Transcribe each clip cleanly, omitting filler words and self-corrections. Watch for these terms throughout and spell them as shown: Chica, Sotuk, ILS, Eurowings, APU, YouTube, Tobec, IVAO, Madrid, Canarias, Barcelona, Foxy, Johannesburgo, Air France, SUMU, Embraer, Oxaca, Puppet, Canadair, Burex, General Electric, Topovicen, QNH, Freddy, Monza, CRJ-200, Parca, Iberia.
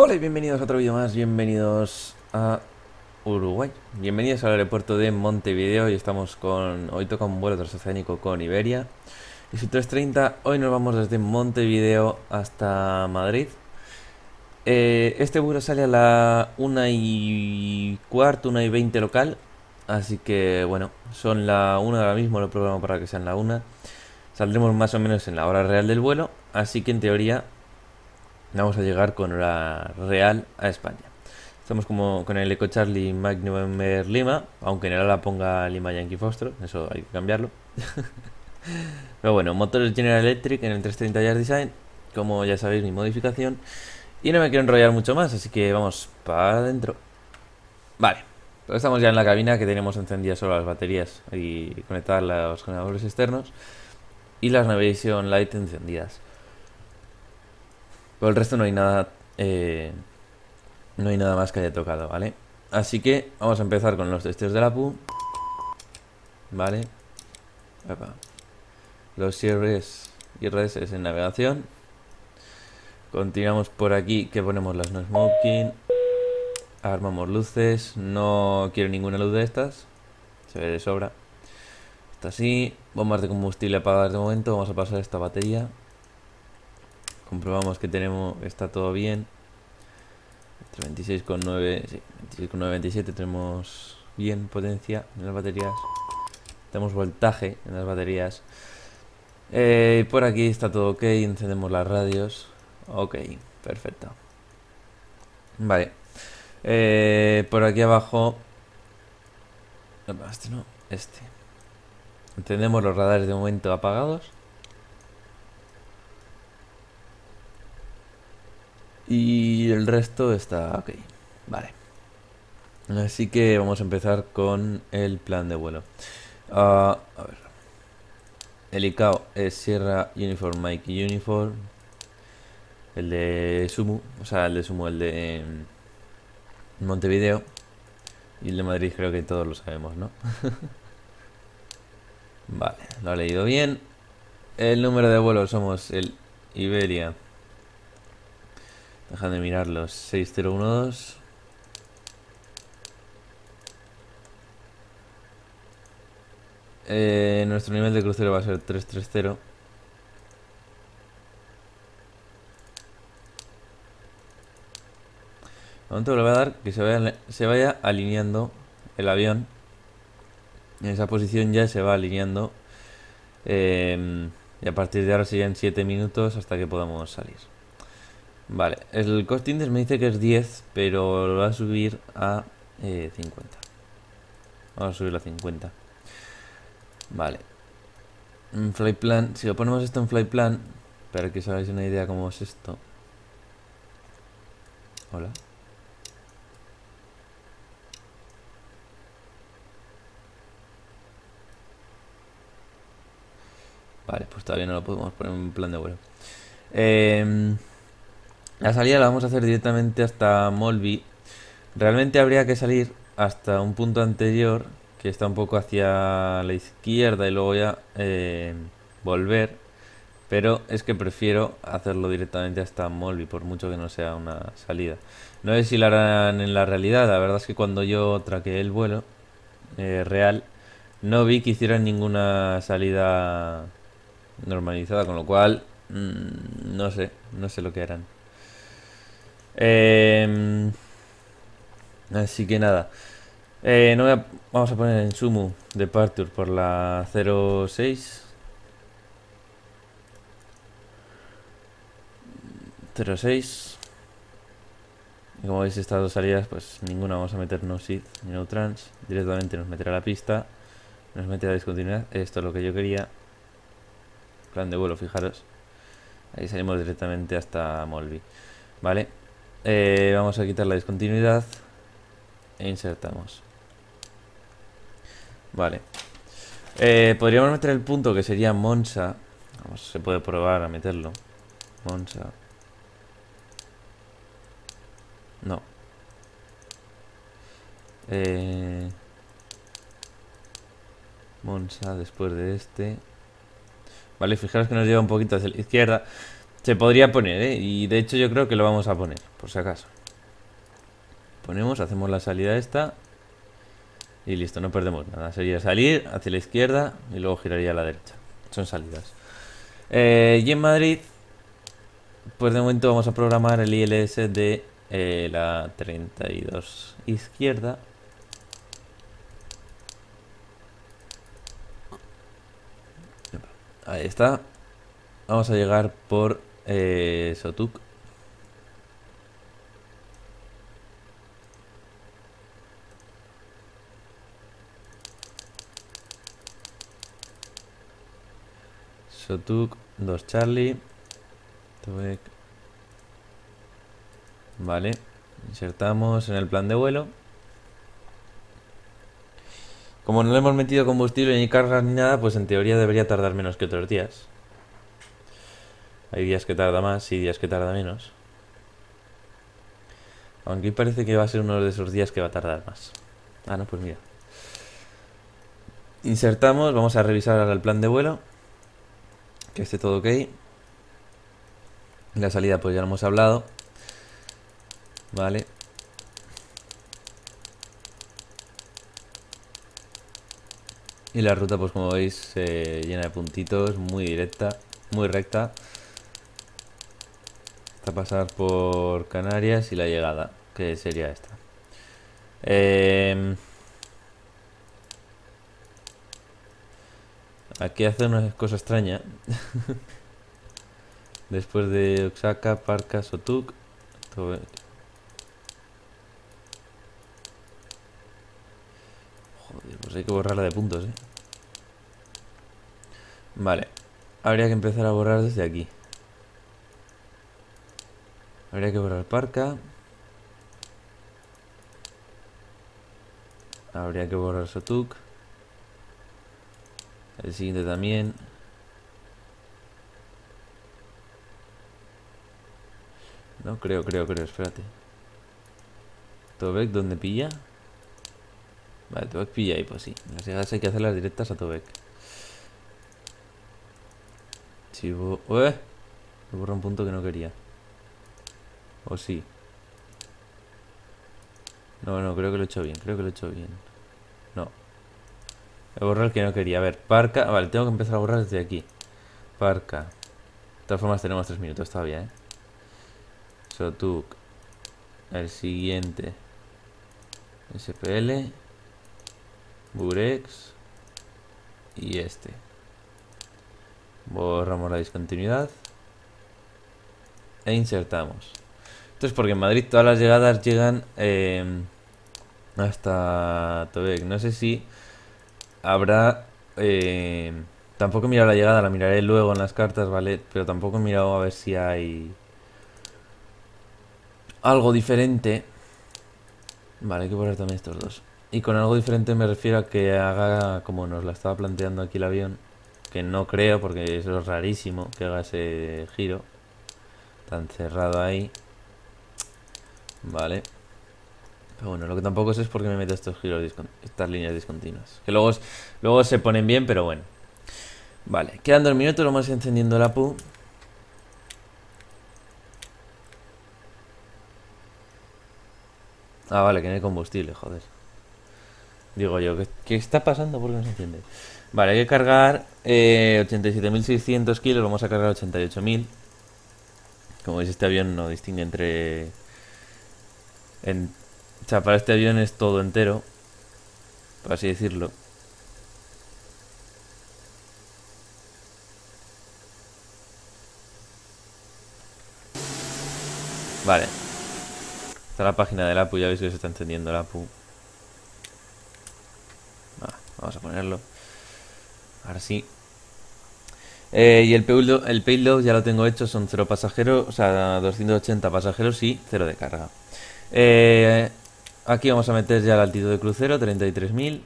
Hola y bienvenidos a otro vídeo más, bienvenidos a Uruguay, bienvenidos al aeropuerto de Montevideo. Y estamos con, hoy toca un vuelo transoceánico con Iberia y su 330, hoy nos vamos desde Montevideo hasta Madrid. Este vuelo sale a la 1:15, 1:20 local, así que bueno, son la 1 ahora mismo, lo programo para que sean la 1. Saldremos más o menos en la hora real del vuelo, así que en teoría vamos a llegar con hora real a España. Estamos como con el Eco Charlie Mike November Lima, aunque en el ala ponga Lima Yankee Foxtrot, eso hay que cambiarlo. Pero bueno, motores General Electric en el 330 Yard Design, como ya sabéis, mi modificación. Y no me quiero enrollar mucho más, así que vamos para adentro. Vale, pues estamos ya en la cabina, que tenemos encendidas solo las baterías y conectadas los generadores externos y las Navigation Light encendidas. Por el resto no hay nada, no hay nada más que haya tocado, ¿vale? Así que vamos a empezar con los testeos de la PU. Vale. Opa. Los IRS es en navegación. Continuamos por aquí, que ponemos las no smoking. Armamos luces. No quiero ninguna luz de estas, se ve de sobra. Está así. Bombas de combustible apagadas de momento. Vamos a pasar esta batería. Comprobamos que tenemos, está todo bien. Entre 26,9, sí, 26,9, 27 tenemos bien potencia en las baterías. Tenemos voltaje en las baterías. Por aquí está todo ok. Encendemos las radios. Ok, perfecto. Vale. Por aquí abajo. Este no, este. Encendemos los radares de momento apagados. Y el resto está ok. Vale. Así que vamos a empezar con el plan de vuelo. A ver. El ICAO es Sierra Uniform Mikey Uniform. El de SUMU. O sea, el de SUMU, el de Montevideo. Y el de Madrid creo que todos lo sabemos, ¿no? Vale, lo he leído bien. El número de vuelo somos el Iberia. Dejan de mirarlos. 6012. Nuestro nivel de crucero va a ser 330. De momento le voy a dar que se vaya alineando el avión. En esa posición ya se va alineando. Y a partir de ahora serían 7 minutos hasta que podamos salir. Vale, el cost index me dice que es 10, pero lo va a subir a 50. Vamos a subirlo a 50. Vale. En flight plan, si lo ponemos esto en flight plan, para que os hagáis una idea cómo es esto. Hola. Vale, pues todavía no lo podemos poner en plan de vuelo. La salida la vamos a hacer directamente hasta Molby. Realmente habría que salir hasta un punto anterior, que está un poco hacia la izquierda, y luego ya volver. Pero es que prefiero hacerlo directamente hasta Molby, por mucho que no sea una salida. No sé si la harán en la realidad. La verdad es que cuando yo traqueé el vuelo real, no vi que hicieran ninguna salida normalizada, con lo cual no sé lo que harán. Así que nada, no voy a, vamos a poner en SUMU Departure por la 06. Y como veis, estas dos salidas pues ninguna vamos a meter no seat ni no trans. Directamente nos meterá a la pista, nos meterá a discontinuidad. Esto es lo que yo quería. Plan de vuelo, fijaros. Ahí salimos directamente hasta Molby. Vale. Vamos a quitar la discontinuidad e insertamos. Vale. Podríamos meter el punto que sería Monza. Vamos, se puede probar a meterlo. Monza. No. Monza después de este. Vale, fijaros que nos lleva un poquito hacia la izquierda. Se podría poner, ¿eh? Y de hecho yo creo que lo vamos a poner, por si acaso. Ponemos, hacemos la salida esta. Y listo, no perdemos nada. Sería salir hacia la izquierda y luego giraría a la derecha. Son salidas. Y en Madrid, pues de momento vamos a programar el ILS de la 32 izquierda. Ahí está. Vamos a llegar por Sotuk. Sotuk, 2 Charlie, Tobec. Vale, insertamos en el plan de vuelo. Como no le hemos metido combustible ni cargas ni nada, pues en teoría debería tardar menos que otros días. Hay días que tarda más y días que tarda menos. Aunque parece que va a ser uno de esos días que va a tardar más. Ah, no, pues mira. Insertamos, vamos a revisar ahora el plan de vuelo. Que esté todo ok. La salida pues ya lo hemos hablado. Vale. Y la ruta pues como veis llena de puntitos, muy directa, muy recta. Hasta pasar por Canarias y la llegada, que sería esta. Aquí hace una cosa extraña. Después de Oxaca, Parca, Sotuk, Tobec. Joder, pues hay que borrarla de puntos, ¿eh? Vale. Habría que empezar a borrar desde aquí. Habría que borrar Parca. Habría que borrar Sotuk. El siguiente también. No, creo, espérate. ¿Tobec dónde pilla? Vale, Tobec pilla ahí, pues sí. Las llegadas hay que hacerlas directas a Tobec. Chivo. ¡Eh! Me borra un punto que no quería. ¿O sí? No, creo que lo he hecho bien, No. He borrado el que no quería. A ver, Parca. Vale, tengo que empezar a borrar desde aquí. Parca. De todas formas tenemos 3 minutos todavía, ¿eh? Sotuk. El siguiente. SPL. Burex. Y este. Borramos la discontinuidad. E insertamos. Esto es porque en Madrid todas las llegadas llegan hasta Tobec. No sé si... habrá... tampoco he mirado la llegada, la miraré luego en las cartas, ¿vale? Pero tampoco he mirado a ver si hay... algo diferente. Vale, hay que poner también estos dos. Y con algo diferente me refiero a que haga como nos la estaba planteando aquí el avión. Que no creo, porque eso es rarísimo, que haga ese giro. Tan cerrado ahí. Vale. Pero bueno, lo que tampoco sé es por qué me meto estos giros, estas líneas discontinuas. Que luego se ponen bien, pero bueno. Vale, quedan 2 minutos, vamos encendiendo la PU. Ah, vale, que no hay combustible, joder. Digo yo, ¿qué está pasando? ¿Por qué no se enciende? Vale, hay que cargar 87.600 kilos, vamos a cargar 88.000. Como veis, este avión no distingue entre... O sea, para este avión es todo entero, por así decirlo. Vale. Está la página del APU, ya veis que se está encendiendo el APU. Vamos a ponerlo. Ahora sí. Y el payload ya lo tengo hecho, son 0 pasajeros, o sea, 280 pasajeros y 0 de carga. Aquí vamos a meter ya la altitud de crucero, 33.000.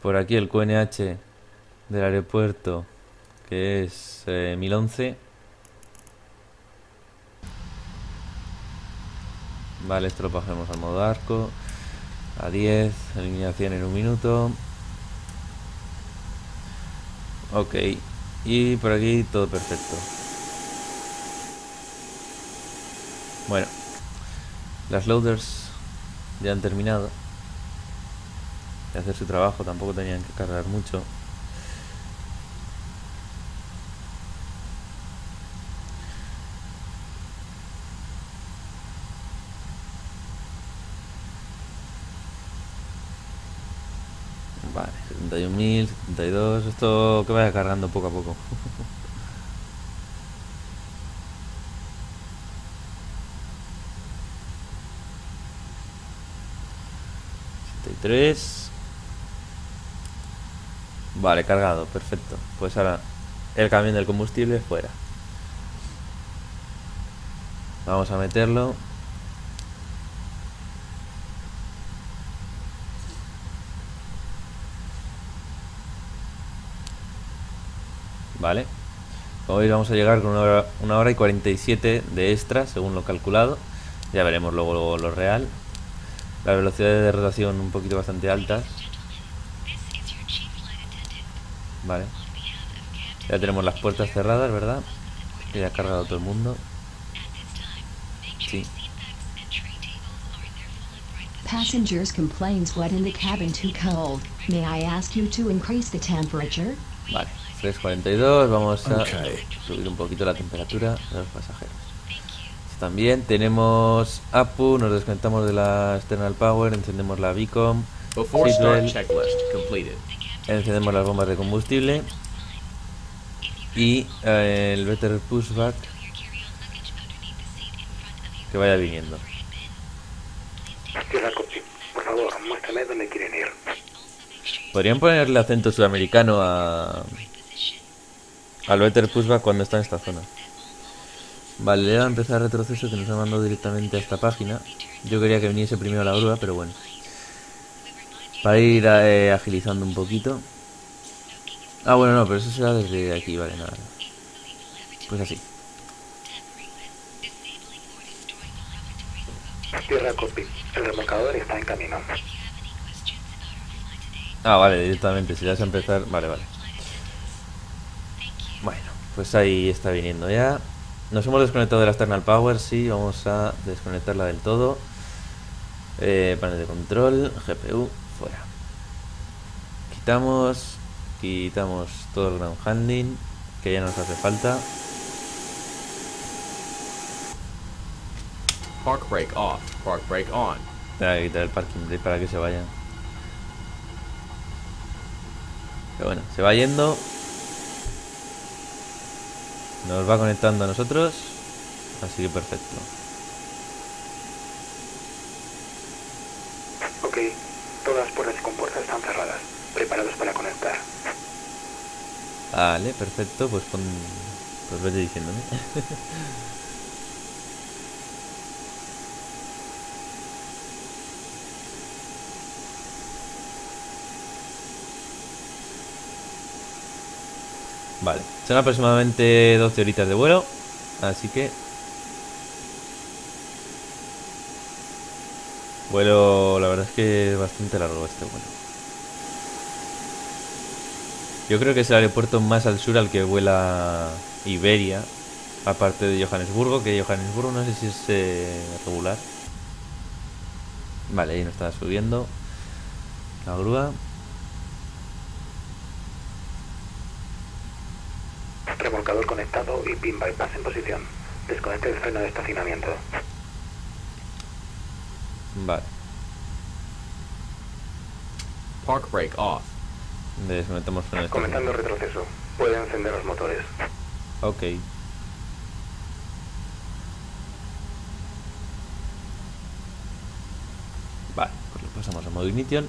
Por aquí el QNH del aeropuerto, que es 1011. Vale, esto lo pasamos al modo arco. A 10, eliminación en 1 minuto. Ok, y por aquí todo perfecto. Bueno, las loaders ya han terminado de hacer su trabajo, tampoco tenían que cargar mucho. Vale, 71.000, 72, esto que vaya cargando poco a poco. Vale, cargado, perfecto. Pues ahora el camión del combustible fuera. Vamos a meterlo. Vale. Como veis vamos a llegar con una hora y 47 de extra, según lo calculado. Ya veremos luego lo real. Las velocidades de rotación un poquito bastante altas. Vale. Ya tenemos las puertas cerradas, ¿verdad? Ya ha cargado todo el mundo. Sí. Passengers complains wet in the cabin too cold. May I ask you to increase the temperature? Vale, 3:42, vamos a subir un poquito la temperatura de los pasajeros. También tenemos APU, nos desconectamos de la external power, encendemos la beacon, encendemos las bombas de combustible y el better pushback que vaya viniendo. Por favor, muéstrame dónde quieren ir. Podrían ponerle acento sudamericano al better pushback cuando está en esta zona. Vale, ya empezar el retroceso que nos ha mandado directamente a esta página. Yo quería que viniese primero la grúa, pero bueno. Para ir agilizando un poquito. Ah, bueno, no, pero eso será desde aquí, vale, nada. Pues así. Tierra copy, el remolcador está en camino. Ah, vale, directamente, si vas a empezar... Vale, vale. Bueno, pues ahí está viniendo ya. Nos hemos desconectado de la external power, sí, vamos a desconectarla del todo. Panel de control, GPU, fuera. Quitamos todo el ground handling, que ya nos hace falta. Park brake off, park brake on. Tengo que quitar el parking brake para que se vaya. Pero bueno, se va yendo. Nos va conectando a nosotros, así que perfecto. Ok, todas las puertas y compuertas están cerradas, preparados para conectar. Vale, perfecto, pues pon... pues vete diciéndome. Vale, son aproximadamente 12 horitas de vuelo, así que... Vuelo, la verdad es que es bastante largo este vuelo. Yo creo que es el aeropuerto más al sur al que vuela Iberia, aparte de Johannesburgo, que Johannesburgo no sé si es regular. Vale, ahí nos está subiendo la grúa. Remolcador conectado y pin bypass en posición. Desconecte el freno de estacionamiento. Vale. Park brake off. Desconectamos freno de estacionamiento. Comenzando retroceso. Puede encender los motores. Ok. Vale, pues lo pasamos a modo ignition.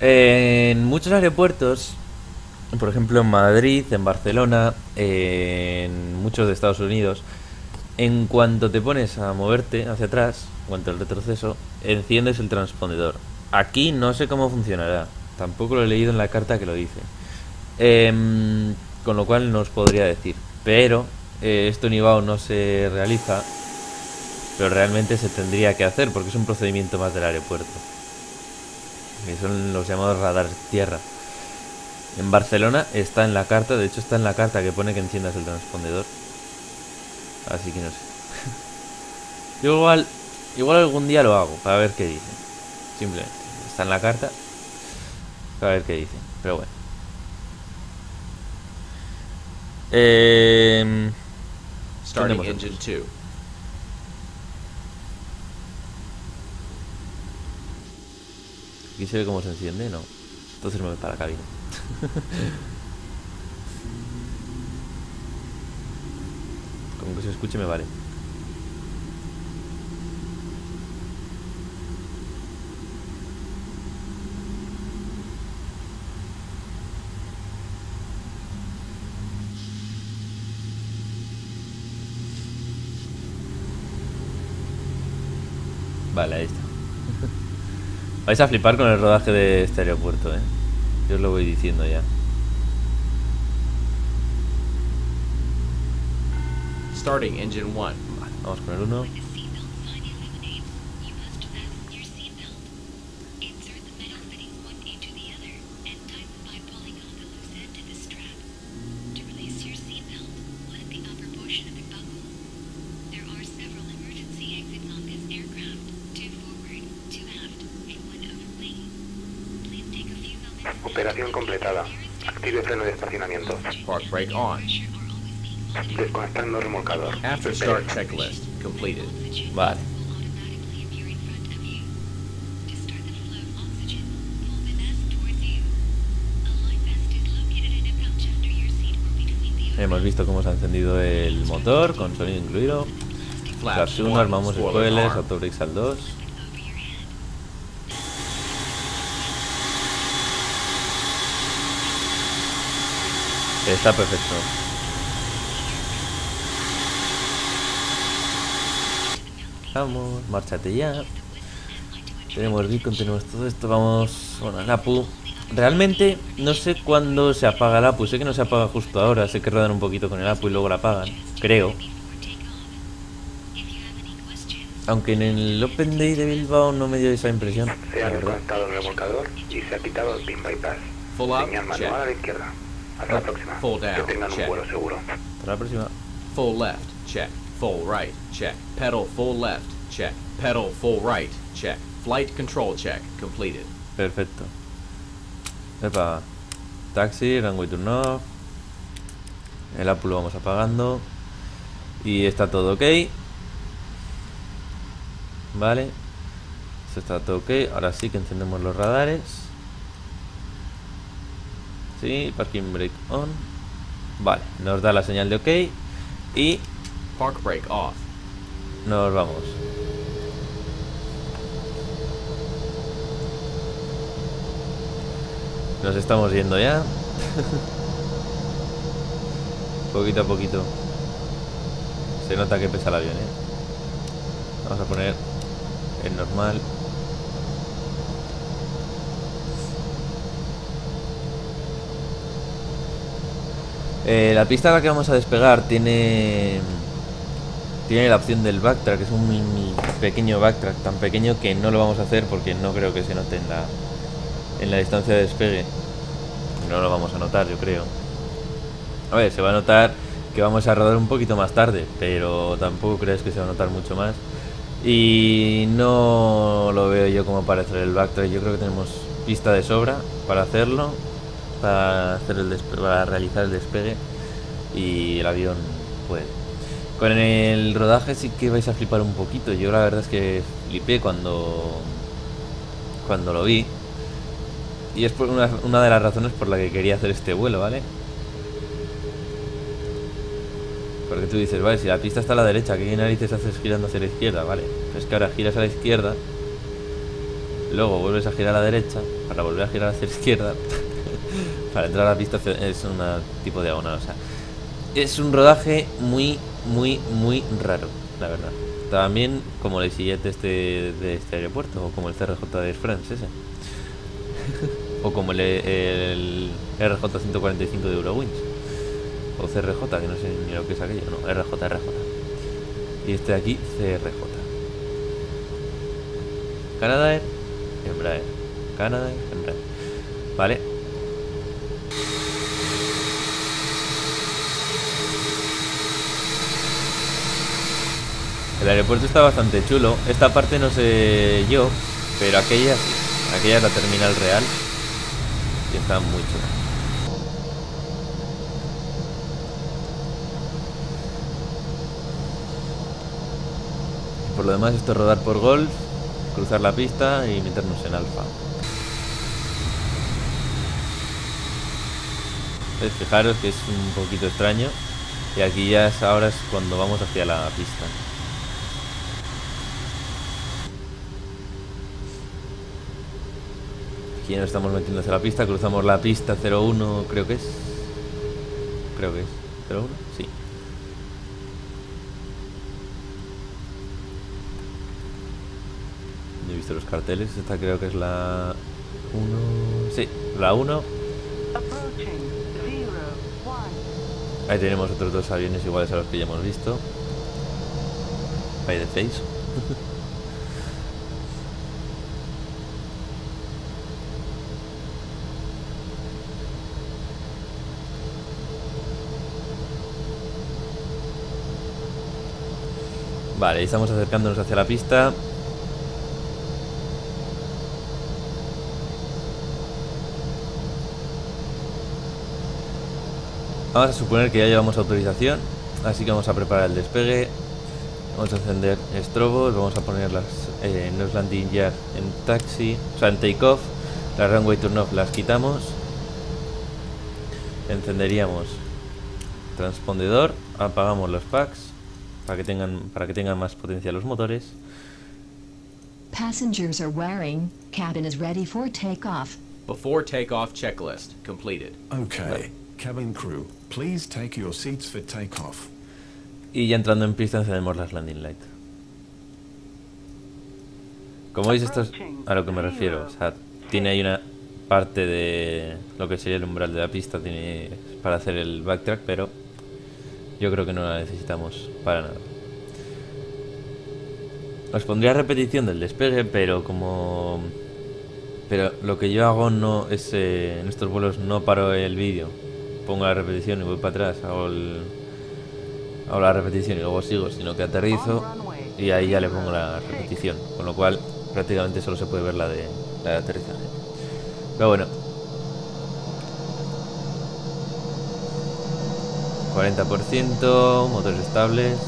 En muchos aeropuertos... Por ejemplo, en Madrid, en Barcelona, en muchos de Estados Unidos, en cuanto te pones a moverte hacia atrás, en cuanto al retroceso, enciendes el transpondedor. Aquí no sé cómo funcionará, tampoco lo he leído en la carta que lo dice, con lo cual no os podría decir. Pero esto en IVAO no se realiza, pero realmente se tendría que hacer porque es un procedimiento más del aeropuerto, que son los llamados radares tierra. En Barcelona está en la carta, de hecho está en la carta que pone que enciendas el transpondedor. Así que no sé. Yo igual algún día lo hago, para ver qué dice. Simplemente, está en la carta, para ver qué dice, pero bueno. Starting engine 2. Aquí se ve cómo se enciende, no. Entonces me voy para la cabina. Como que se escuche me vale. Vale, ahí está. Vais a flipar con el rodaje de este aeropuerto, eh. Yo os lo voy diciendo ya. Starting engine 1. Vale, vamos con el 1. Operación completada. Active freno de estacionamiento. Park brake on. Desconectando remolcador. After start checklist completed. Vale. Hemos visto cómo se ha encendido el motor, con sonido incluido. Flaps 1, armamos spoilers, autobrakes al 2. Está perfecto. Vamos, márchate ya. Tenemos Beacon, tenemos todo esto. Vamos, bueno, la APU. Realmente no sé cuándo se apaga la APU. Sé que no se apaga justo ahora. Sé que rodan un poquito con el APU y luego la apagan. Creo. Aunque en el Open Day de Bilbao no me dio esa impresión. Se ha desconectado el remolcador y se ha quitado el pin bypass. Señal manual a la izquierda. Hasta la próxima. Full down, que tengan un vuelo seguro. Hasta la próxima. Full left, check. Full right, check. Pedal full left, check. Pedal full right, check. Flight control check completed. Perfecto. Epa. Taxi, runway turn off. El APU lo vamos apagando. Y está todo ok. Vale. Esto está todo ok. Ahora sí que encendemos los radares. Sí, parking brake on. Vale, nos da la señal de ok. Y park brake off. Nos vamos. Nos estamos yendo ya. Poquito a poquito. Se nota que pesa el avión, ¿eh? Vamos a poner el normal. La pista a la que vamos a despegar tiene la opción del backtrack. Es un mini pequeño backtrack, tan pequeño que no lo vamos a hacer porque no creo que se note en la distancia de despegue. No lo vamos a notar, yo creo. A ver, se va a notar que vamos a rodar un poquito más tarde, pero tampoco crees que se va a notar mucho más. Y no lo veo yo como para hacer el backtrack. Yo creo que tenemos pista de sobra para hacerlo. Para realizar el despegue. Y el avión puede. Con el rodaje sí que vais a flipar un poquito. Yo la verdad es que flipé cuando lo vi. Y es por una de las razones por la que quería hacer este vuelo, ¿vale? Porque tú dices, vale, si la pista está a la derecha, ¿qué narices haces girando hacia la izquierda? Vale, pues que ahora giras a la izquierda, luego vuelves a girar a la derecha para volver a girar hacia la izquierda. Para entrar a la pista es un tipo de diagonal, o sea, es un rodaje muy, muy, muy raro, la verdad. También como el sillete de este aeropuerto, o como el CRJ de Air France ese. O como el RJ145 de Eurowings. O CRJ, que no sé ni lo que es aquello, no, RJ. Y este de aquí, CRJ. Canadair, Embraer. Canadair, Embraer. Vale. El aeropuerto está bastante chulo. Esta parte no sé yo, pero aquella sí. Aquella es la terminal real y está muy chula. Por lo demás, esto es rodar por golf, cruzar la pista y meternos en alfa. Entonces, fijaros que es un poquito extraño. Y aquí ya es, ahora es cuando vamos hacia la pista. Aquí nos estamos metiendo hacia la pista, cruzamos la pista 01, creo que es. Creo que es 01, sí. He visto los carteles, esta creo que es la 1. Sí, la 1. Ahí tenemos otros dos aviones iguales a los que ya hemos visto. Ahí de 6. Vale, estamos acercándonos hacia la pista. Vamos a suponer que ya llevamos autorización, así que vamos a preparar el despegue. Vamos a encender estrobos, vamos a poner las nose landing gear en taxi, o sea en takeoff. La runway turn off las quitamos. Encenderíamos transpondedor, apagamos los packs para que tengan más potencia los motores. Passengers are wearing. Cabin is ready for takeoff. Before takeoff checklist completed. Okay. Cabin crew, please take your seats for takeoff. Y ya entrando en pista encendemos las landing light. Como veis, esto es a lo que me refiero. O sea, tiene ahí una parte de lo que sería el umbral de la pista, tiene para hacer el backtrack, pero yo creo que no la necesitamos para nada. Os pondría repetición del despegue, pero como... Pero lo que yo hago no es... en estos vuelos no paro el vídeo. Pongo la repetición y voy para atrás, hago la repetición y luego sigo, sino que aterrizo y ahí ya le pongo la repetición, con lo cual prácticamente solo se puede ver la de aterrizaje. Pero bueno, 40%, motores estables.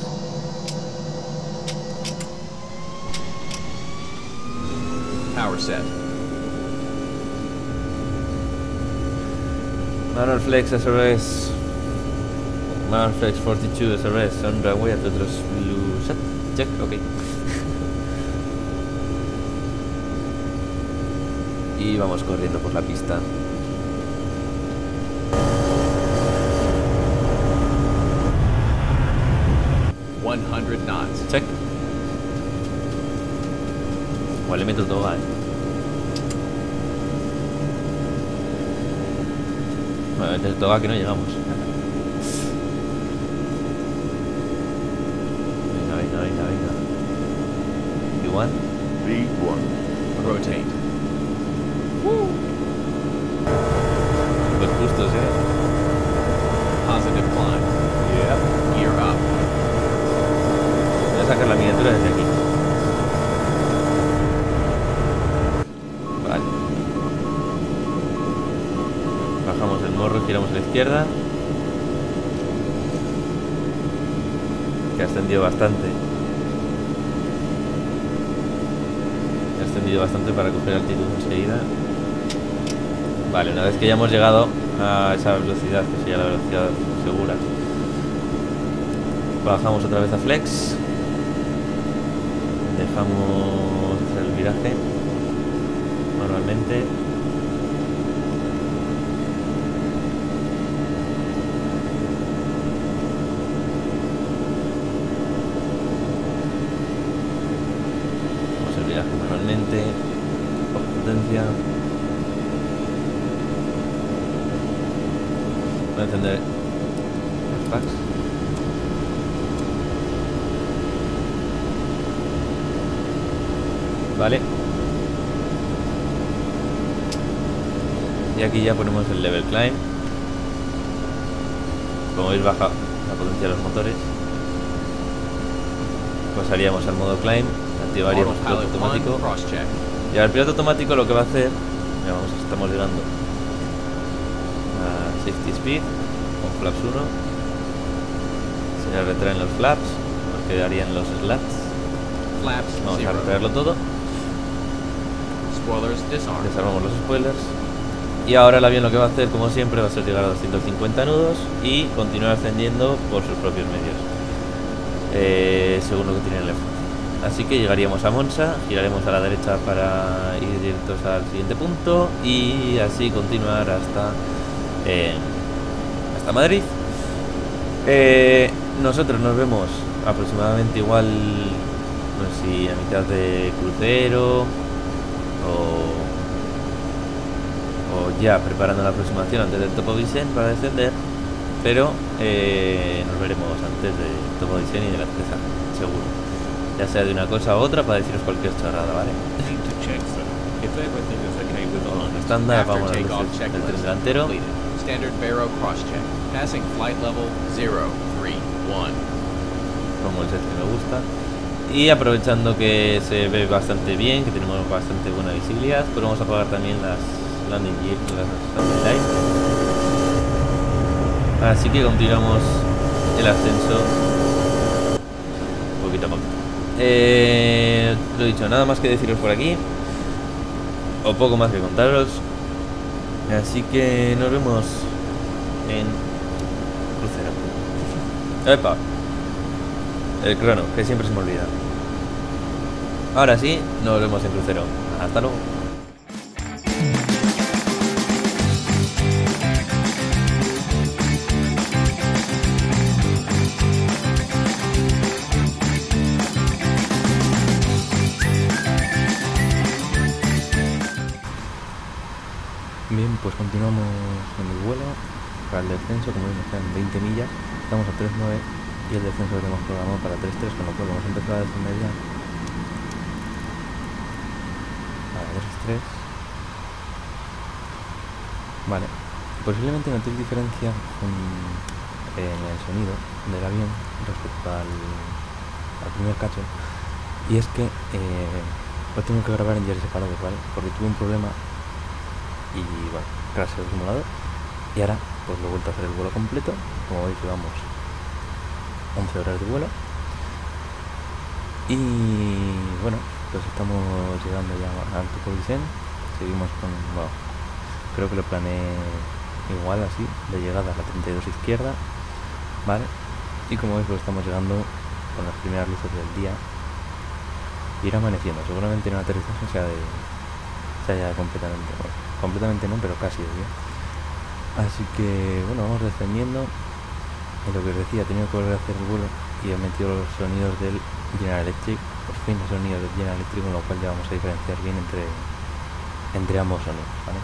Power set. Manual Flex SRS, Manual Flex 42 SRS, Underway, otros Blue Set, check, ok. Y vamos corriendo por la pista. $100 knots, check. Igual le meto todo ahí. Desde Tobec que no llegamos. Venga, venga, venga, venga. B1. B1. Rotate. Pues justos, Positive climb. Yeah. Gear up. Voy a sacar la miniatura desde aquí. Bajamos el morro, giramos a la izquierda, que ha ascendido bastante. Ha ascendido bastante para coger altitud enseguida. Vale, una vez que ya hemos llegado a esa velocidad, que sería la velocidad segura, bajamos otra vez a flex, dejamos hacer el viraje manualmente. Potencia. Voy a encender los packs. Vale. Y aquí ya ponemos el level climb. Como veis, baja la potencia de los motores. pasaríamos al modo climb, activaríamos el piloto automático. Y al piloto automático lo que va a hacer, mira, vamos, estamos llegando a safety speed con flaps 1. Se le retraen los flaps, nos quedarían los slats. Vamos a retraerlo todo. Desarmamos los spoilers. Y ahora el avión lo que va a hacer, como siempre, va a ser llegar a 250 nudos y continuar ascendiendo por sus propios medios, según lo que tiene el efecto. Así que llegaríamos a Monza, giraremos a la derecha para ir directos al siguiente punto y así continuar hasta Madrid. Nosotros nos vemos aproximadamente igual, no sé si a mitad de crucero o ya preparando la aproximación antes del Topovicen para descender, pero nos veremos antes del Topovicen y de la Treza, seguro, ya sea de una cosa u otra, para deciros cualquier charrada, ¿vale? Estándar, vamos al tren delantero. Como el set que me gusta. Y aprovechando que se ve bastante bien, que tenemos bastante buena visibilidad, pues vamos a apagar también las landing gear, las lights. Así que continuamos el ascenso poquito a poco. Lo dicho, nada más que deciros por aquí, o poco más que contaros. Así que nos vemos en crucero. ¡Epa! El crono, que siempre se me olvida. Ahora sí, nos vemos en crucero. Hasta luego. Bien, pues continuamos en el vuelo para el descenso. Como vemos, quedan 20 millas. Estamos a 3.9. Y el descenso que tenemos programado para 3.3, con lo cual vamos a empezar a descender ya a 2.3. Vale, posiblemente notéis diferencia en el sonido del avión respecto al primer cacho, y es que lo tengo que grabar en días separados, ¿vale? Porque tuve un problema y bueno, crashé el simulador, y ahora pues lo he vuelto a hacer el vuelo completo. Como veis, llevamos 11 horas de vuelo y bueno, pues estamos llegando ya al Topovicen. Seguimos con, bueno, creo que lo planeé igual así, de llegada a la 32 izquierda, vale, y como veis, pues estamos llegando con las primeras luces del día. Irá amaneciendo, seguramente en un aterrizaje sea ya completamente, bueno, completamente no, pero casi de día. Así que bueno, vamos descendiendo. Lo que os decía, he tenido que volver a hacer el vuelo y he metido los sonidos del General Electric, por fin los sonidos del General Electric, con lo cual ya vamos a diferenciar bien entre ambos sonidos, ¿vale?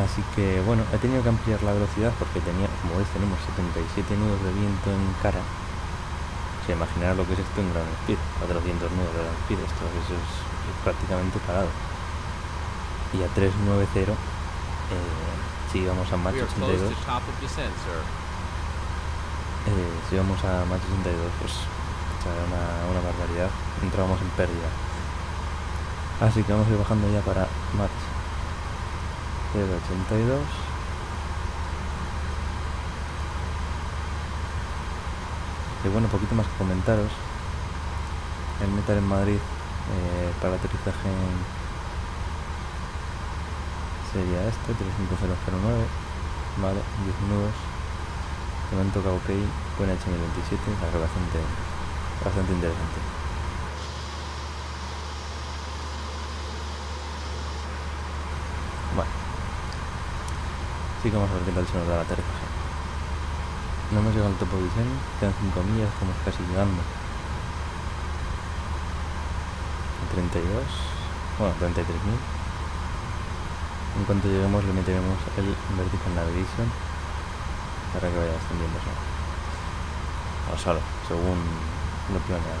Así que bueno, he tenido que ampliar la velocidad porque tenía, como veis, tenemos 77 nudos de viento en cara. Se imaginará lo que es esto en ground speed, 400 nudos de ground speed, esto eso es prácticamente parado. Y a 390 si vamos a Mach 82, si vamos a Mach 82, pues será una barbaridad, entrábamos en pérdida. Así que vamos a ir bajando ya para Mach 82. Y bueno, poquito más que comentaros. El metal en Madrid para aterrizaje sería este, 35009, vale, 10 nudos, de momento que ok, con H1027, algo bastante interesante. Bueno, sí que vamos a ver el sonido de la aterrizaje. No hemos llegado al Topovicen, quedan 5 millas, estamos casi llegando a 32, bueno, 33.000. En cuanto lleguemos le meteremos el vertical navigation para que vaya ascendiendo solo. O solo, según lo planeado.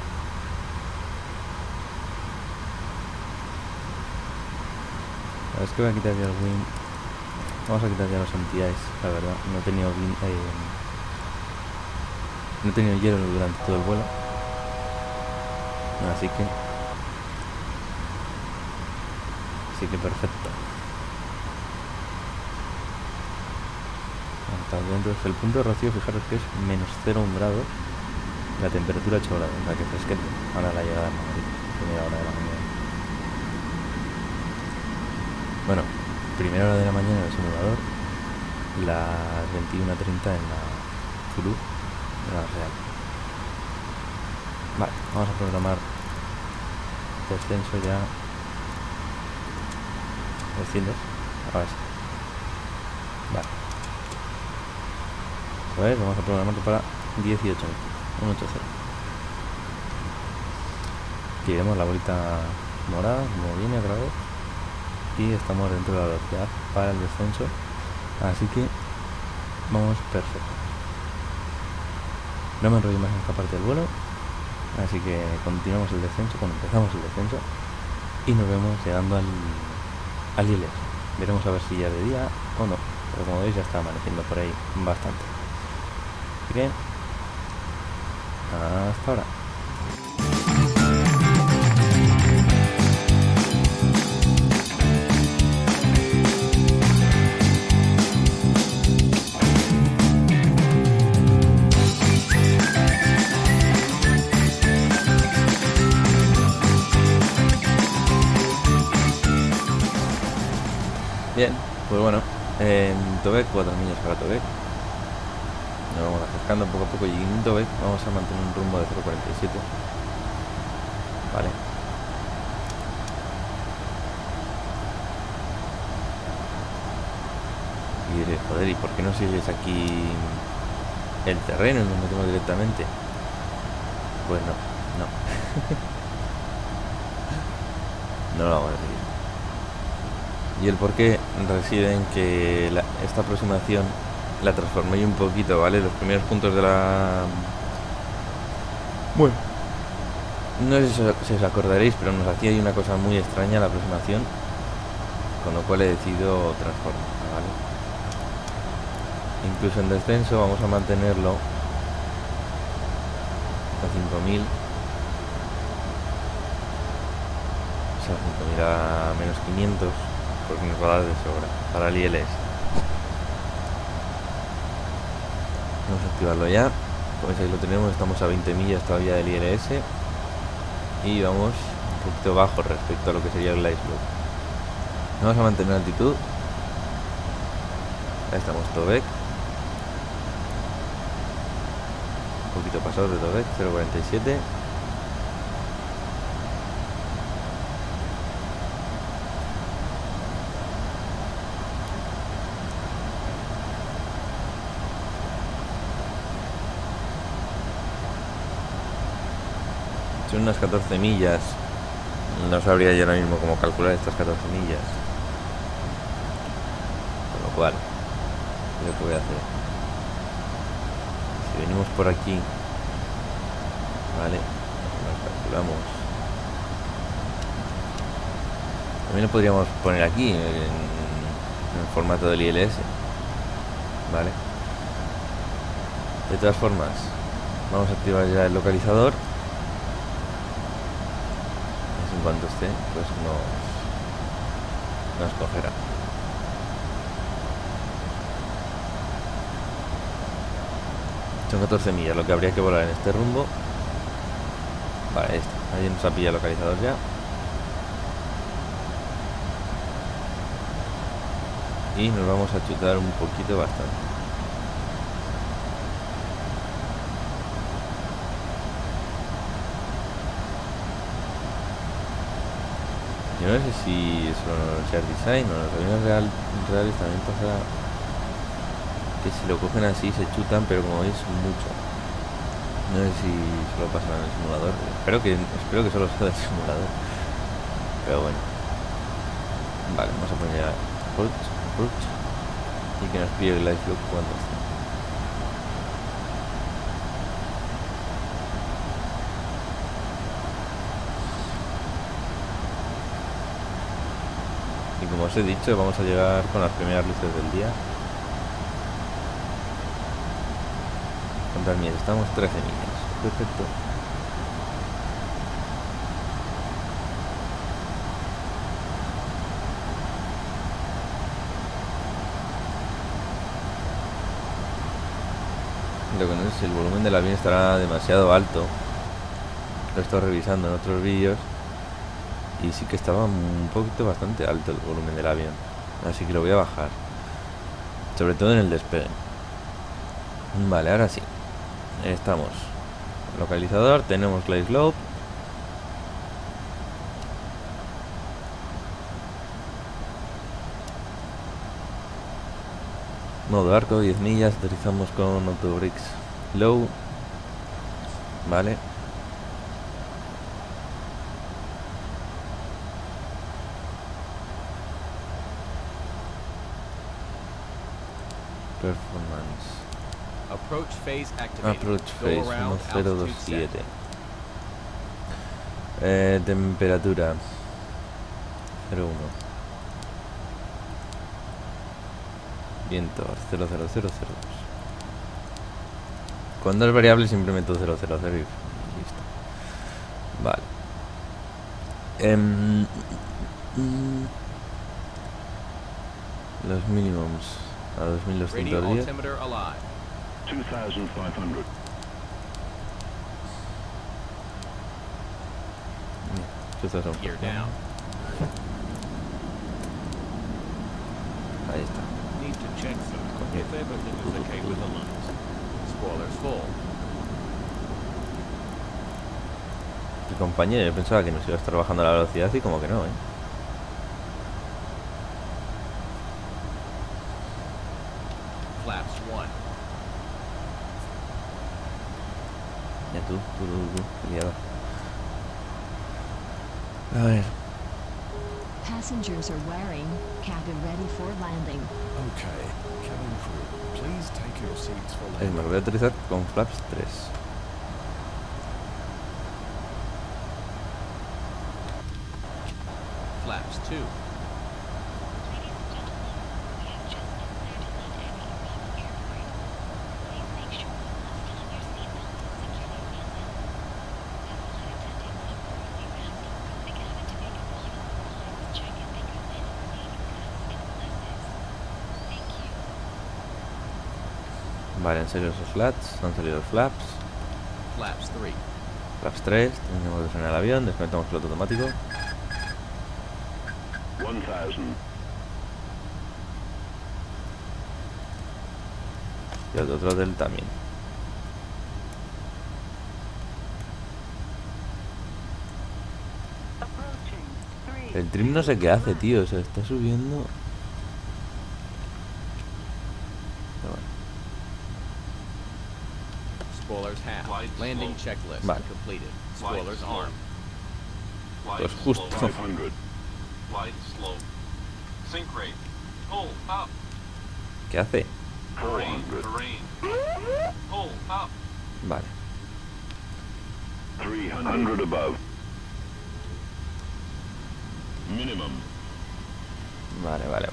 La verdad es que voy a quitar ya el win. Vamos a quitar ya los anti-ice, la verdad. No he tenido hielo durante todo el vuelo. Así que perfecto. Entonces el punto de rocío, fijaros que es menos 0 grados, la temperatura 8 grados, la que fresquete. Ahora la llegada a Madrid, primera hora de la mañana. Bueno, primera hora de la mañana en el simulador, las 21:30 en la Toulouse, en la Real. Vale, vamos a programar descenso ya 200, ahora sí. Vale, pues vamos a programarlo para 18, 180. Tiremos la bolita morada, como viene otra vez, y estamos dentro de la velocidad para el descenso, así que vamos perfecto. No me enrollo más en esta parte del vuelo, así que continuamos el descenso, empezamos el descenso y nos vemos llegando al Iles. Veremos a ver si ya de día o no, pero como veis ya está amaneciendo por ahí bastante. Así que hasta ahora. Bien, pues bueno, en Tobec, 4 millas para Tobec, nos vamos acercando poco a poco y en Tobec vamos a mantener un rumbo de 0,47. Vale. Y diréis, joder, ¿y por qué no sigues aquí el terreno y nos metemos directamente? Pues no. No lo vamos a seguir. Y el porqué reside en que esta aproximación la transformé yo un poquito, ¿vale? Los primeros puntos de la... Bueno, no sé si os acordaréis, pero nos hacía una cosa muy extraña la aproximación, con lo cual he decidido transformar, ¿vale? Incluso en descenso vamos a mantenerlo a 5.000. O sea, 5.000 a menos 500. Porque nos va a dar de sobra para el ILS. Vamos a activarlo ya. Pues ahí lo tenemos, estamos a 20 millas todavía del ILS y vamos un poquito bajo respecto a lo que sería el iceberg. Vamos a mantener altitud. Ahí estamos, Tobec, un poquito pasado de Tobec, 0,47. Unas 14 millas, no sabría yo ahora mismo cómo calcular estas 14 millas, con lo cual lo que voy a hacer, si venimos por aquí, vale, nos calculamos, también lo podríamos poner aquí en el formato del ILS, vale. De todas formas vamos a activar ya el localizador. Cuando esté, pues nos cogerá. Son 14 millas, lo que habría que volar en este rumbo. Vale, ahí está. Ahí nos ha pillado el localizador ya. Y nos vamos a chutar un poquito bastante. Yo no sé si es una universidad design o los aviones reales también pasa que si lo cogen así se chutan, pero como veis mucho. No sé si solo pasa en el simulador, espero que solo sea del simulador. Pero bueno. Vale, vamos a poner approach y que nos pille el live log cuando esté. Y como os he dicho, vamos a llegar con las primeras luces del día. ¿Cuántas millas? Estamos 13 millas. Perfecto. momento con él, si el volumen del avión estará demasiado alto. Lo he estado revisando en otros vídeos y sí que estaba un poquito bastante alto el volumen del avión, así que lo voy a bajar, sobre todo en el despegue. Vale, ahora sí, estamos localizador, tenemos la slope. Modo arco, 10 millas, aterrizamos con autobricks low. Vale. Performance. Approach phase 1027. Temperatura 01. Viento 0002. Cuando es variable simplemente 000 y listo. Vale. Los minimums a 2210. Ahí está. El compañero, yo pensaba que nos iba a estar bajando la velocidad y como que no, ¿eh? Ya tú, liado. A ver. Passengers are wearing cabin ready for landing. Okay, cabin crew, please take your seats for landing. Me lo voy a utilizar con flaps 3. Flaps 2. Vale, han salido esos flats, han salido los flaps. Flaps 3. Flaps 3, tenemos que frenar el avión, desconectamos piloto automático. 1000. Y el otro del también. El trim no sé qué hace, tío, se está subiendo. Landing checklist completed. Spoilers arm. Pues justo. ¿Qué hace? Vale. 300 above. Minimum. Vale.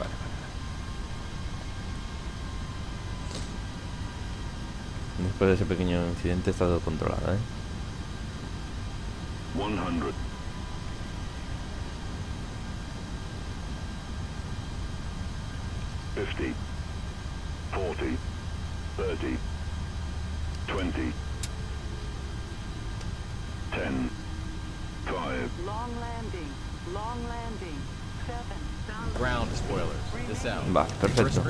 Después de ese pequeño incidente está todo controlado, ¿eh? 100. Ground spoilers. Va, perfecto.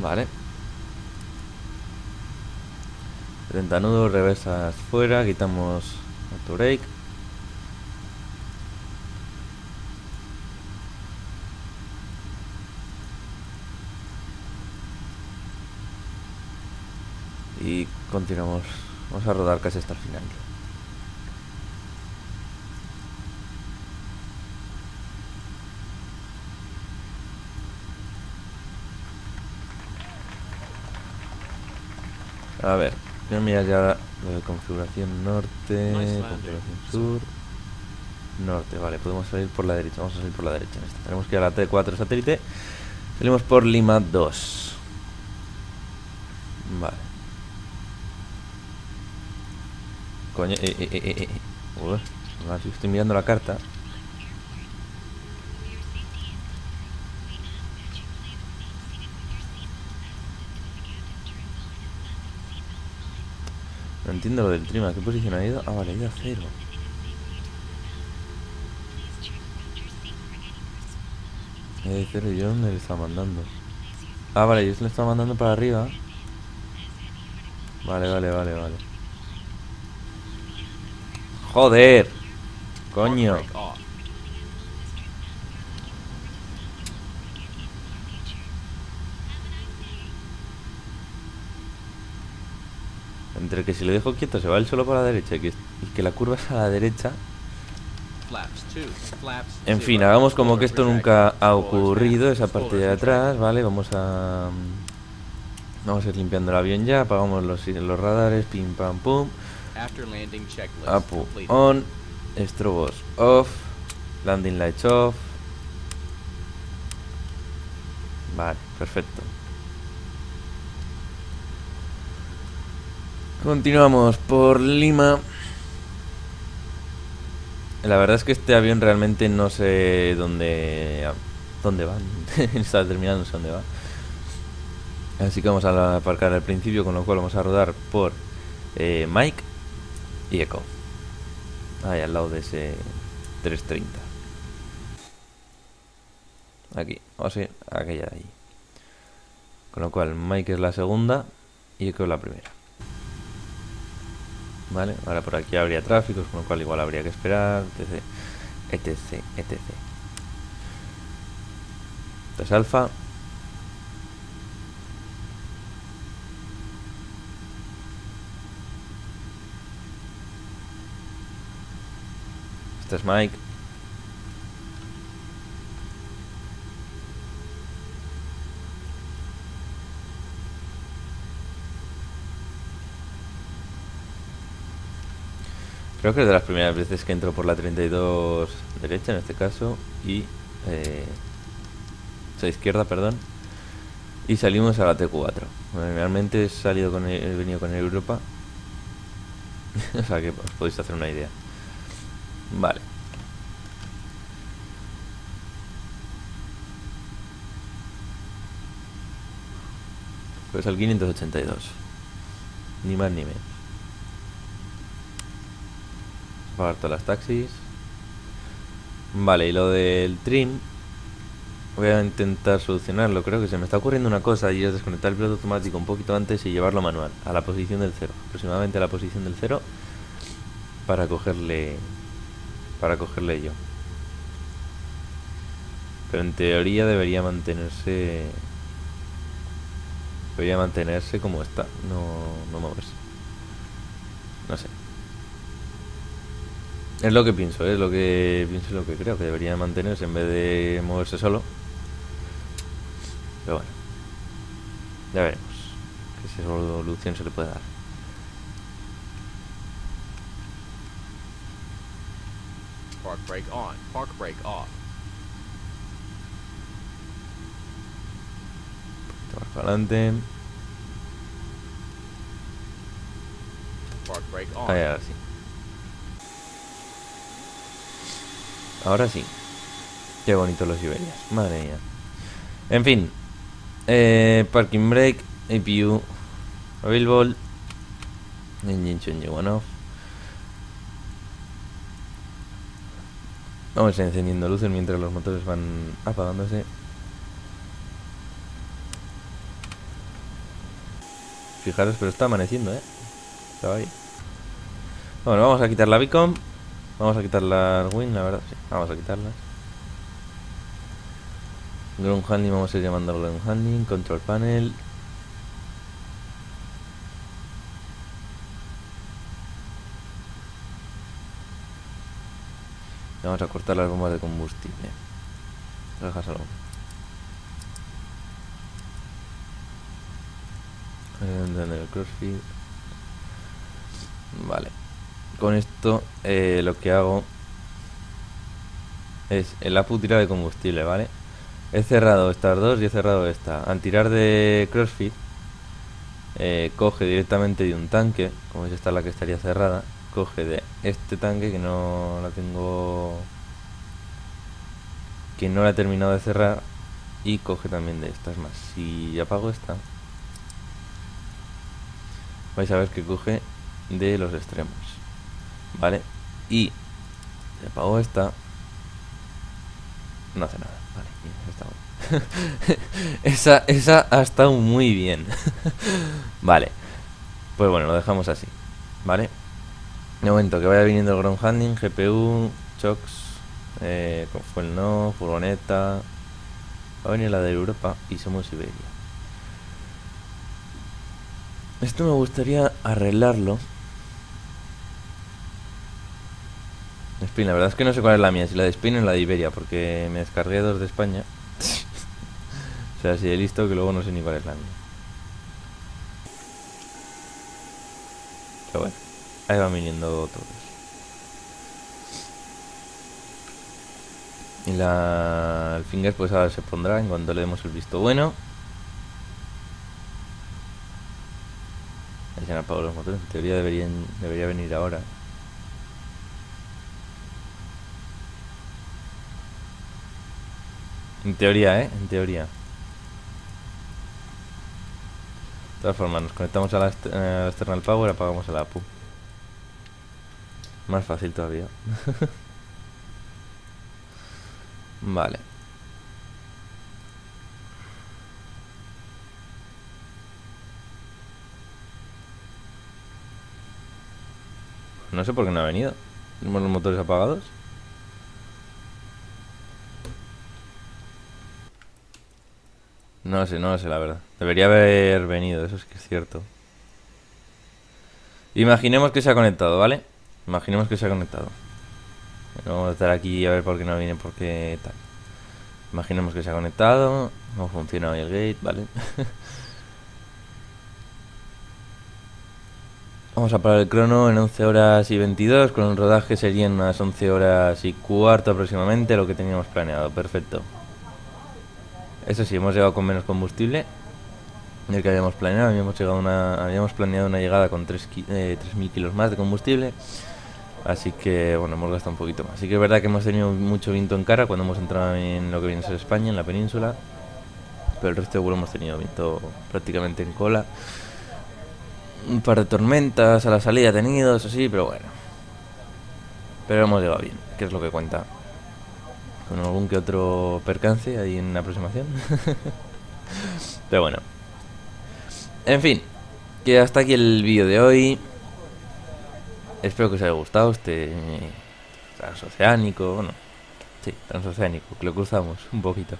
Vale. 70 nudos, reversas fuera, quitamos auto brake. Y continuamos. Vamos a rodar casi hasta el final. A ver, voy a mirar ya lo de configuración norte, configuración sur, norte, vale, podemos salir por la derecha, vamos a salir por la derecha en esta. Tenemos que ir a la T4 satélite, salimos por Lima 2. Vale. Coño, Vale, estoy mirando la carta. No entiendo lo del trima. ¿Qué posición ha ido? Ah, vale, ha ido a cero. Cero, ¿y yo dónde le estaba mandando? Ah, vale, yo se le estaba mandando para arriba. Vale, vale, vale, vale. ¡Joder! ¡Coño! Entre que si le dejo quieto se va él solo para la derecha y que la curva es a la derecha. En fin, hagamos como que esto nunca ha ocurrido. Esa parte de atrás, ¿vale? Vamos a ir limpiando el avión ya. Apagamos los radares. Pim, pam, pum. Apu on. Estrobos off. Landing lights off. Vale, perfecto. Continuamos por Lima. La verdad es que este avión realmente no sé dónde va. Está determinado, no sé dónde va. Así que vamos a aparcar al principio, con lo cual vamos a rodar por Mike y Echo. Ahí al lado de ese 330. Aquí, o sea, aquella de ahí. Con lo cual Mike es la segunda y Echo es la primera. Vale, ahora por aquí habría tráficos, con lo cual igual habría que esperar, etc, etc, etc. Esta es alfa. Esta es Mike. Creo que es de las primeras veces que entro por la 32 derecha en este caso y o sea, izquierda, perdón, y salimos a la T4. Bueno, realmente he venido con el Europa. O sea que os podéis hacer una idea. Vale. Pues al 582. Ni más ni menos. Para todas las taxis. Vale, y lo del trim voy a intentar solucionarlo. Creo que se me está ocurriendo una cosa, y es desconectar el piloto automático un poquito antes y llevarlo manual a la posición del cero, aproximadamente a la posición del cero, para cogerle yo. Pero en teoría debería mantenerse como está, no moverse. No sé. Es lo que pienso, es lo que pienso y lo que creo, que debería mantenerse en vez de moverse solo. Pero bueno, ya veremos qué solución se le puede dar. Park brake on, park brake off. Vamos para adelante. Park brake on. Ahí, ahora sí. Ahora sí. Qué bonitos los Iberias. Madre mía. En fin. Parking brake. APU. Available. Engine change one off. Vamos encendiendo luces mientras los motores van apagándose. Fijaros, pero está amaneciendo, ¿eh? Estaba ahí. Bueno, vamos a quitar la beacon. Vamos a quitar las win, la verdad, sí, vamos a quitarlas. Ground handling, vamos a ir llamando ground handling, control panel. Y vamos a cortar las bombas de combustible. Dejas algo. El crossfeed. Vale. Con esto lo que hago es el APU tirar de combustible, ¿vale? He cerrado estas dos y he cerrado esta. Al tirar de crossfit coge directamente de un tanque, como es esta la que estaría cerrada, coge de este tanque que no la tengo, que no la he terminado de cerrar, y coge también de estas más. Si apago esta, vais a ver que coge de los extremos, ¿vale? Y si apago esta, no hace nada, vale, bien, está bueno. esa ha estado muy bien. Vale, pues bueno, lo dejamos así, ¿vale? De momento que vaya viniendo el ground handling, GPU, shocks, fuel no, furgoneta. Va a venir la de Europa y somos Iberia. Esto me gustaría arreglarlo. Spin, la verdad es que no sé cuál es la mía, si la de Spin o la de Iberia, porque me descargué dos de España. O sea, así de listo que luego no sé ni cuál es la mía. Pero bueno, ahí van viniendo todos. Y el finger pues ahora se pondrá en cuanto le demos el visto bueno. Ahí se han apagado los motores, en teoría debería venir ahora. En teoría, en teoría. De todas formas, nos conectamos a la external power, apagamos a la APU. Más fácil todavía. Vale. No sé por qué no ha venido. Tenemos los motores apagados. No lo sé, la verdad. Debería haber venido, eso es que es cierto. Imaginemos que se ha conectado, ¿vale? Imaginemos que se ha conectado. Vamos a estar aquí a ver por qué no viene, por qué tal. Imaginemos que se ha conectado. No funciona hoy el gate, ¿vale? Vamos a parar el crono en 11 horas y 22. Con el rodaje serían unas 11 horas y cuarto aproximadamente, lo que teníamos planeado. Perfecto. Eso sí, hemos llegado con menos combustible del que habíamos planeado. Habíamos planeado una llegada con 3.000 kilos más de combustible. Así que, bueno, hemos gastado un poquito más. Así que es verdad que hemos tenido mucho viento en cara cuando hemos entrado en lo que viene a ser España, en la península. Pero el resto de vuelo hemos tenido viento prácticamente en cola. Un par de tormentas a la salida tenidos, eso sí, pero bueno. Pero hemos llegado bien, que es lo que cuenta. Con algún que otro percance ahí en la aproximación. Pero bueno. En fin, que hasta aquí el vídeo de hoy. Espero que os haya gustado este transoceánico, bueno, sí, transoceánico, que lo cruzamos un poquito.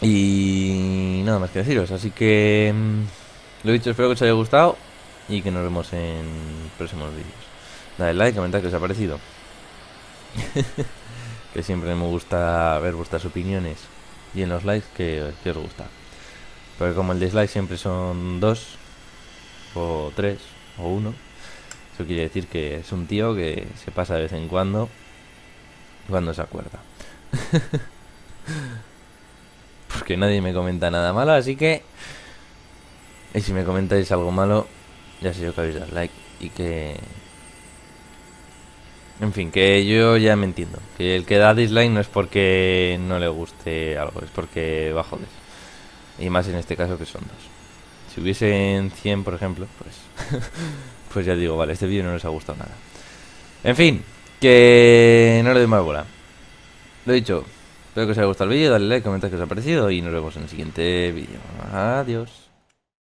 Y nada más que deciros, así que lo dicho, espero que os haya gustado y que nos vemos en próximos vídeos. Dale like, comentad qué os ha parecido. Que siempre me gusta ver vuestras opiniones y en los likes que os gusta. Porque como el dislike siempre son 2 o 3 o 1, eso quiere decir que es un tío que se pasa de vez en cuando se acuerda. Porque nadie me comenta nada malo, así que... Y si me comentáis algo malo, ya sé yo que habéis dado like y que... En fin, que yo ya me entiendo. Que el que da dislike no es porque no le guste algo, es porque va a joder. Y más en este caso que son 2. Si hubiesen 100, por ejemplo, pues pues ya digo, vale, este vídeo no les ha gustado nada. En fin, que no le doy más bola. Lo dicho, espero que os haya gustado el vídeo, dale like, comentad qué os ha parecido y nos vemos en el siguiente vídeo. Adiós.